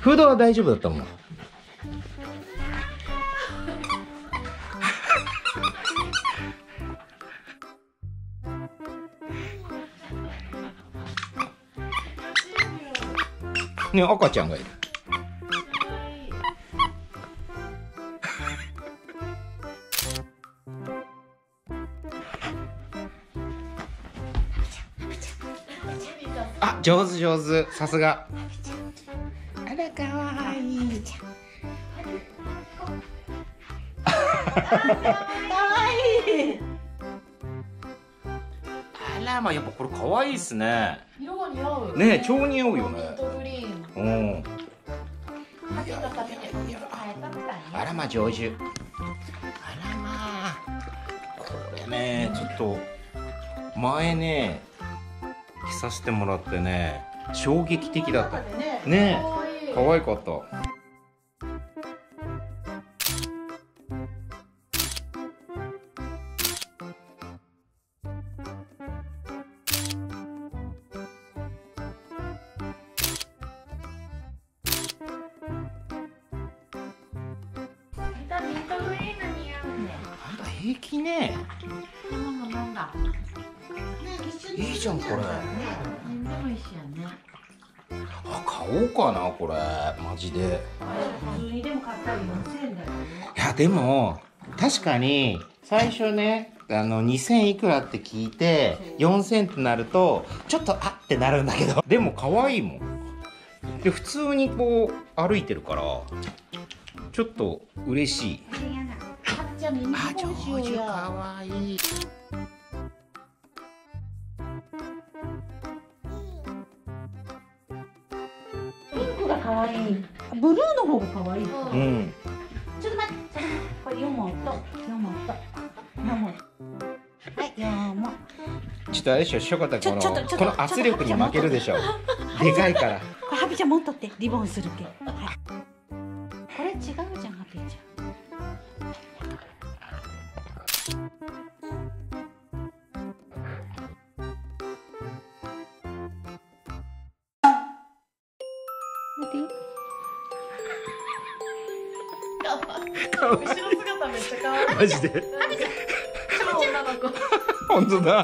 フードは大丈夫だったもん。ね、赤ちゃんがいる。あ、上手上手、さすが。あら、かわいい。かわいい。あら、まあ、やっぱこれ可愛いですね。色が似合う。ね、超似合うよね。うん。あらま上手。あらま。これね、ちょっと前ね着させてもらってね、衝撃的だった。ねえ、可愛かった。平気ね。いいじゃんこれ。あ、買おうかなこれマジで。いやでも確かに最初ね2000いくらって聞いて4000ってなるとちょっとあってなるんだけど、でも可愛いもん。で普通にこう歩いてるからちょっと嬉しい。あ、上手、かわいい。ピンクがかわいい。ブルーの方がかわいい。うん。ちょっと待って、これ4問。はい、4問。ちょっとあれでしょ、しょこたこの圧力に負けるでしょ。でかいから。これハピちゃん持っとって、リボンするけ。これ違うじゃん、ハピちゃん。後ろ姿めっちゃ可愛い。マジで。本当だ。